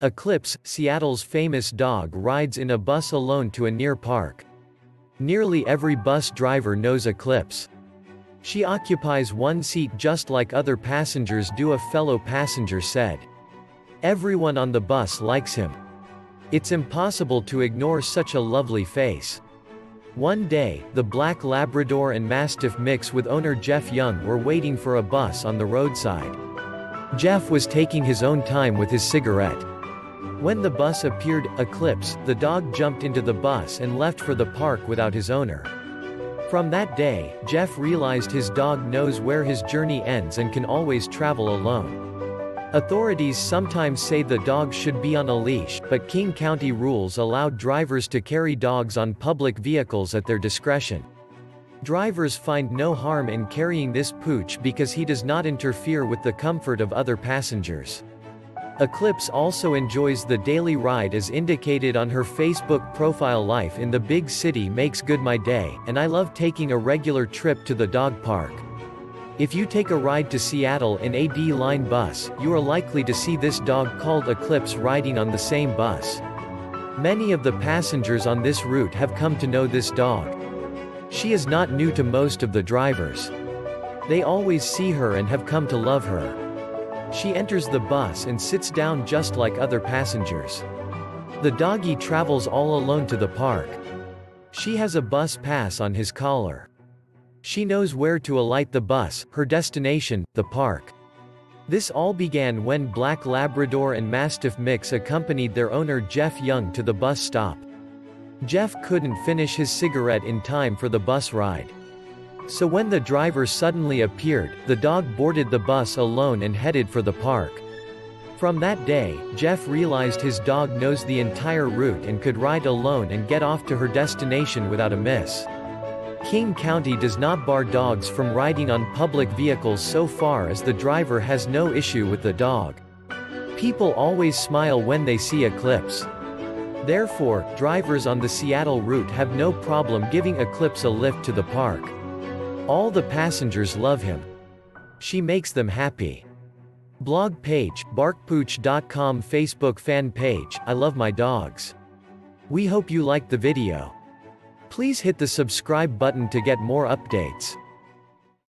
Eclipse, Seattle's famous dog, rides in a bus alone to a near park. Nearly every bus driver knows Eclipse. She occupies one seat just like other passengers do, a fellow passenger said. Everyone on the bus likes him. It's impossible to ignore such a lovely face. One day, the black Labrador and Mastiff mix with owner Jeff Young were waiting for a bus on the roadside. Jeff was taking his own time with his cigarette. When the bus appeared, Eclipse, the dog, jumped into the bus and left for the park without his owner. From that day, Jeff realized his dog knows where his journey ends and can always travel alone. Authorities sometimes say the dog should be on a leash, but King County rules allow drivers to carry dogs on public vehicles at their discretion. Drivers find no harm in carrying this pooch because he does not interfere with the comfort of other passengers. Eclipse also enjoys the daily ride as indicated on her Facebook profile. Life in the big city makes good my day, and I love taking a regular trip to the dog park. If you take a ride to Seattle in a D line bus, you are likely to see this dog called Eclipse riding on the same bus. Many of the passengers on this route have come to know this dog. She is not new to most of the drivers. They always see her and have come to love her. She enters the bus and sits down just like other passengers. The doggy travels all alone to the park. She has a bus pass on his collar. She knows where to alight the bus, her destination, the park. This all began when black Labrador and Mastiff mix accompanied their owner Jeff Young to the bus stop. Jeff couldn't finish his cigarette in time for the bus ride. So when the driver suddenly appeared, the dog boarded the bus alone and headed for the park. From that day, Jeff realized his dog knows the entire route and could ride alone and get off to her destination without a miss. King County does not bar dogs from riding on public vehicles so far as the driver has no issue with the dog. People always smile when they see Eclipse. Therefore, drivers on the Seattle route have no problem giving Eclipse a lift to the park. All the passengers love him. She makes them happy. Blog page, barkpooch.com. Facebook fan page, I love my dogs. We hope you liked the video. Please hit the subscribe button to get more updates.